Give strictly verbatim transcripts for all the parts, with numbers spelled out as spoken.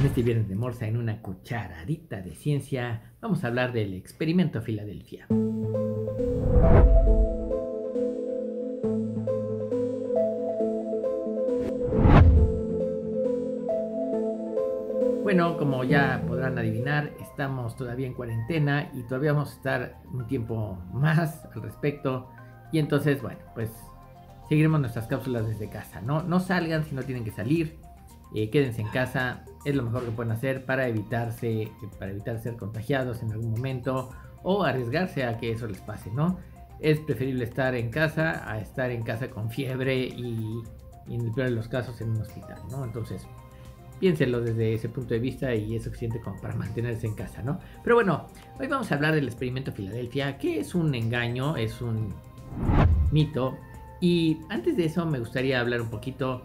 En este viernes de Morsa, en una cucharadita de ciencia, vamos a hablar del experimento Filadelfia. Bueno, como ya podrán adivinar, estamos todavía en cuarentena y todavía vamos a estar un tiempo más al respecto. Y entonces, bueno, pues seguiremos nuestras cápsulas desde casa. No, no salgan si no tienen que salir, eh, quédense en casa. Es lo mejor que pueden hacer para evitarse, para evitar ser contagiados en algún momento o arriesgarse a que eso les pase, ¿no? Es preferible estar en casa a estar en casa con fiebre y, y en el peor de los casos en un hospital, ¿no? Entonces, piénsenlo desde ese punto de vista y es suficiente como para mantenerse en casa, ¿no? Pero bueno, hoy vamos a hablar del experimento Filadelfia, que es un engaño, es un mito. Y antes de eso me gustaría hablar un poquito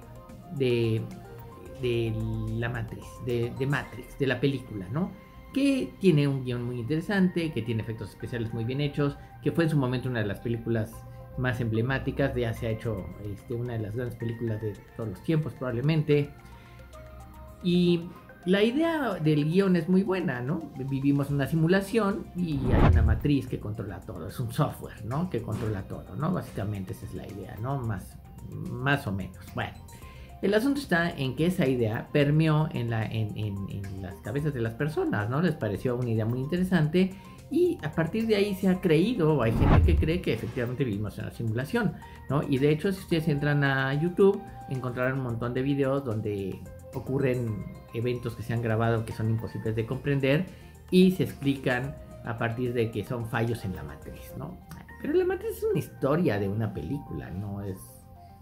de, de la Matrix, de, de Matrix, de la película, ¿no? Que tiene un guión muy interesante, que tiene efectos especiales muy bien hechos, que fue en su momento una de las películas más emblemáticas, ya se ha hecho este, una de las grandes películas de todos los tiempos probablemente. Y la idea del guión es muy buena, ¿no? Vivimos una simulación y hay una matriz que controla todo. Es un software, ¿no? Que controla todo, ¿no? Básicamente esa es la idea, ¿no? Más, más o menos. Bueno, el asunto está en que esa idea permeó en, la, en, en, en las cabezas de las personas, ¿no? Les pareció una idea muy interesante y a partir de ahí se ha creído, o hay gente que cree que efectivamente vivimos en una simulación, ¿no? Y de hecho, si ustedes entran a YouTube, encontrarán un montón de videos donde ocurren eventos que se han grabado que son imposibles de comprender y se explican a partir de que son fallos en la matriz, ¿no? Pero la matriz es una historia de una película, no es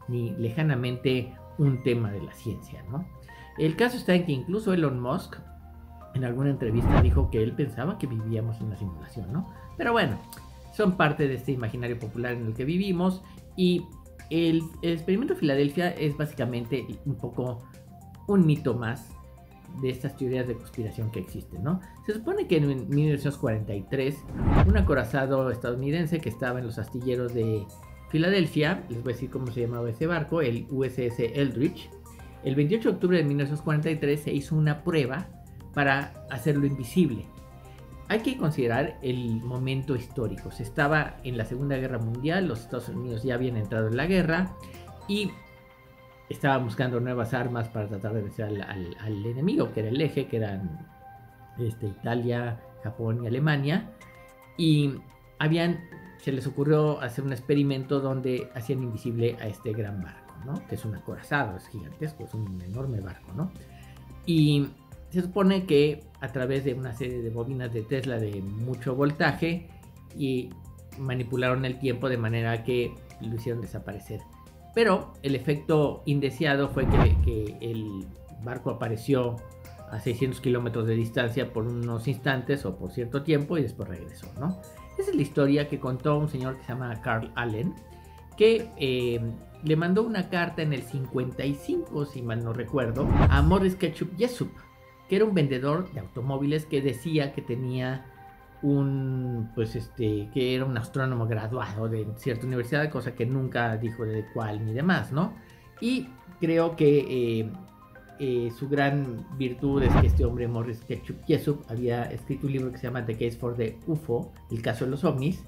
ni lejanamente un tema de la ciencia, ¿no? El caso está en que incluso Elon Musk en alguna entrevista dijo que él pensaba que vivíamos en una simulación, ¿no? Pero bueno, son parte de este imaginario popular en el que vivimos y el, el experimento Filadelfia es básicamente un poco un mito más de estas teorías de conspiración que existen, ¿no? Se supone que en mil novecientos cuarenta y tres un acorazado estadounidense que estaba en los astilleros de Filadelfia, les voy a decir cómo se llamaba ese barco, el U S S Eldridge, el veintiocho de octubre de mil novecientos cuarenta y tres se hizo una prueba para hacerlo invisible. Hay que considerar el momento histórico. Se estaba en la Segunda Guerra Mundial, los Estados Unidos ya habían entrado en la guerra y estaba buscando nuevas armas para tratar de vencer al, al, al enemigo, que era el eje, que eran este, Italia, Japón y Alemania. Y habían, se les ocurrió hacer un experimento donde hacían invisible a este gran barco, ¿no? Que es un acorazado, es gigantesco, es un enorme barco, ¿no? Y se supone que a través de una serie de bobinas de Tesla de mucho voltaje y manipularon el tiempo de manera que lo hicieron desaparecer. Pero el efecto indeseado fue que, que el barco apareció a seiscientos kilómetros de distancia por unos instantes o por cierto tiempo y después regresó, ¿no? Esa es la historia que contó un señor que se llama Carl Allen, que eh, le mandó una carta en el cincuenta y cinco, si mal no recuerdo, a Morris K. Jessup, que era un vendedor de automóviles que decía que tenía un, pues este, que era un astrónomo graduado de cierta universidad, cosa que nunca dijo de cuál ni demás, ¿no? Y creo que eh, eh, su gran virtud es que este hombre, Morris K. Jessup, había escrito un libro que se llama The Case for the U F O, el caso de los ovnis,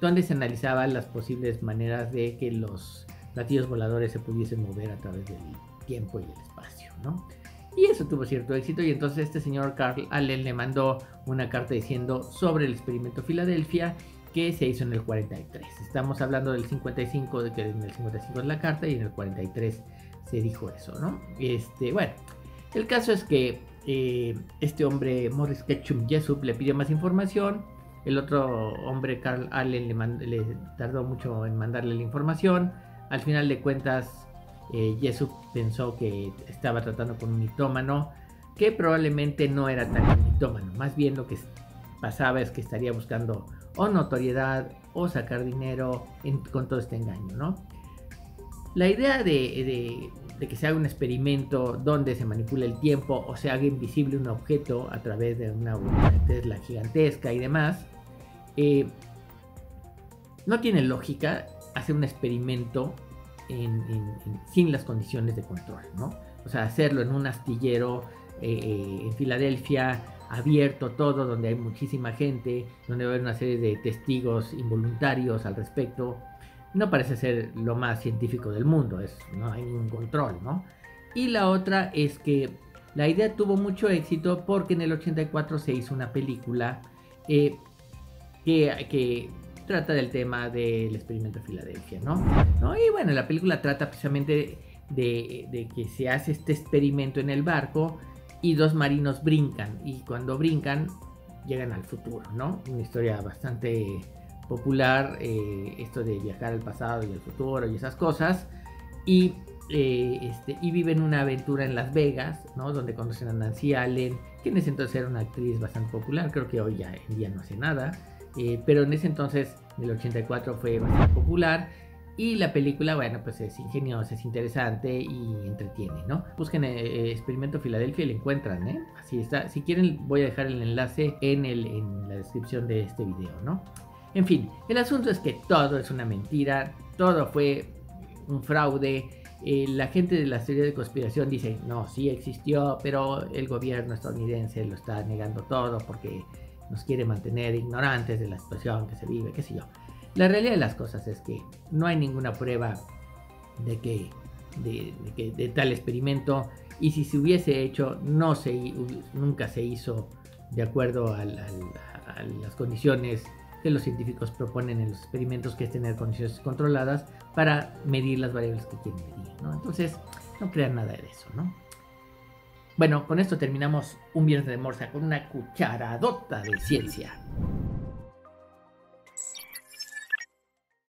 donde se analizaban las posibles maneras de que los platillos voladores se pudiesen mover a través del tiempo y el espacio, ¿no? Y eso tuvo cierto éxito y entonces este señor Carl Allen le mandó una carta diciendo sobre el experimento Filadelfia que se hizo en el cuarenta y tres. Estamos hablando del cincuenta y cinco, de que en el cincuenta y cinco es la carta y en el cuarenta y tres se dijo eso, ¿no? Este, bueno, el caso es que eh, este hombre Morris K. Jessup le pidió más información, el otro hombre Carl Allen le, mandó, le tardó mucho en mandarle la información, al final de cuentas Eh, Jessup pensó que estaba tratando con un mitómano que probablemente no era tan mitómano, más bien lo que pasaba es que estaría buscando o notoriedad o sacar dinero en, con todo este engaño, ¿no? La idea de, de, de que se haga un experimento donde se manipule el tiempo o se haga invisible un objeto a través de una Tesla gigantesca y demás, eh, no tiene lógica hacer un experimento En, en, en, sin las condiciones de control, ¿no? o sea, hacerlo en un astillero eh, en Filadelfia, abierto todo, donde hay muchísima gente, donde va a haber una serie de testigos involuntarios al respecto, no parece ser lo más científico del mundo, es, no hay ningún control, ¿no? Y la otra es que la idea tuvo mucho éxito porque en el ochenta y cuatro se hizo una película eh, que, que trata del tema del experimento de Filadelfia, ¿no? ¿no? Y bueno, la película trata precisamente de, de que se hace este experimento en el barco y dos marinos brincan, y cuando brincan llegan al futuro, ¿no? Una historia bastante popular, eh, esto de viajar al pasado y al futuro y esas cosas, y, eh, este, y viven una aventura en Las Vegas, ¿no? Donde conocen a Nancy Allen, que en ese entonces era una actriz bastante popular, creo que hoy ya, ya no hace nada, eh, pero en ese entonces, en el ochenta y cuatro, fue bastante popular, y la película, bueno, pues es ingeniosa, es interesante y entretiene, ¿no? Busquen eh, Experimento Filadelfia y lo encuentran, ¿eh? Así está. Si quieren, voy a dejar el enlace en, el, en la descripción de este video, ¿no? En fin, el asunto es que todo es una mentira, todo fue un fraude. Eh, la gente de las teorías de conspiración dice, no, sí existió, pero el gobierno estadounidense lo está negando todo porque nos quiere mantener ignorantes de la situación que se vive, qué sé yo. La realidad de las cosas es que no hay ninguna prueba de que de, de, que, de tal experimento, y si se hubiese hecho, no se, nunca se hizo de acuerdo al, al, a las condiciones que los científicos proponen en los experimentos, que es tener condiciones controladas para medir las variables que quieren medir, ¿no? Entonces, no crean nada de eso, ¿no? Bueno, con esto terminamos un viernes de morsa con una cucharadota de ciencia.